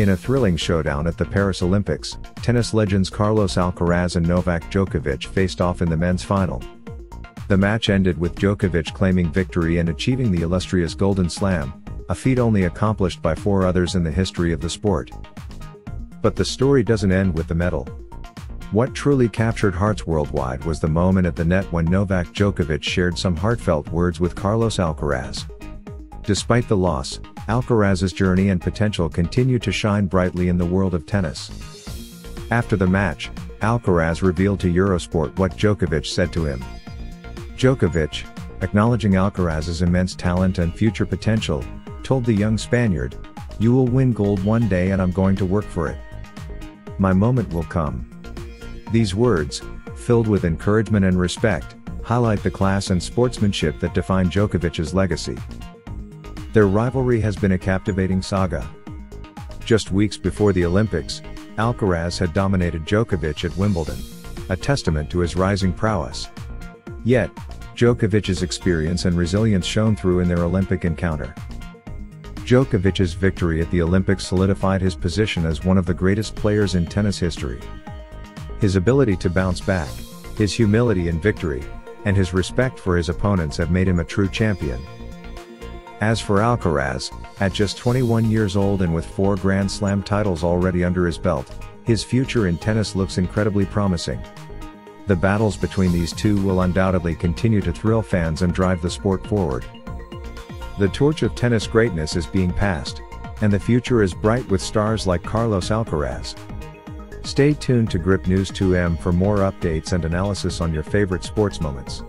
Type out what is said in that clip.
In a thrilling showdown at the Paris Olympics, tennis legends Carlos Alcaraz and Novak Djokovic faced off in the men's final. The match ended with Djokovic claiming victory and achieving the illustrious Golden Slam, a feat only accomplished by four others in the history of the sport. But the story doesn't end with the medal. What truly captured hearts worldwide was the moment at the net when Novak Djokovic shared some heartfelt words with Carlos Alcaraz. Despite the loss, Alcaraz's journey and potential continue to shine brightly in the world of tennis. After the match, Alcaraz revealed to Eurosport what Djokovic said to him. Djokovic, acknowledging Alcaraz's immense talent and future potential, told the young Spaniard, "You will win gold one day and I'm going to work for it. My moment will come." These words, filled with encouragement and respect, highlight the class and sportsmanship that define Djokovic's legacy. Their rivalry has been a captivating saga. Just weeks before the Olympics, Alcaraz had dominated Djokovic at Wimbledon, a testament to his rising prowess. Yet, Djokovic's experience and resilience shone through in their Olympic encounter. Djokovic's victory at the Olympics solidified his position as one of the greatest players in tennis history. His ability to bounce back, his humility in victory, and his respect for his opponents have made him a true champion. As for Alcaraz, at just 21 years old and with four Grand Slam titles already under his belt, his future in tennis looks incredibly promising. The battles between these two will undoubtedly continue to thrill fans and drive the sport forward. The torch of tennis greatness is being passed, and the future is bright with stars like Carlos Alcaraz. Stay tuned to Grip News 2M for more updates and analysis on your favorite sports moments.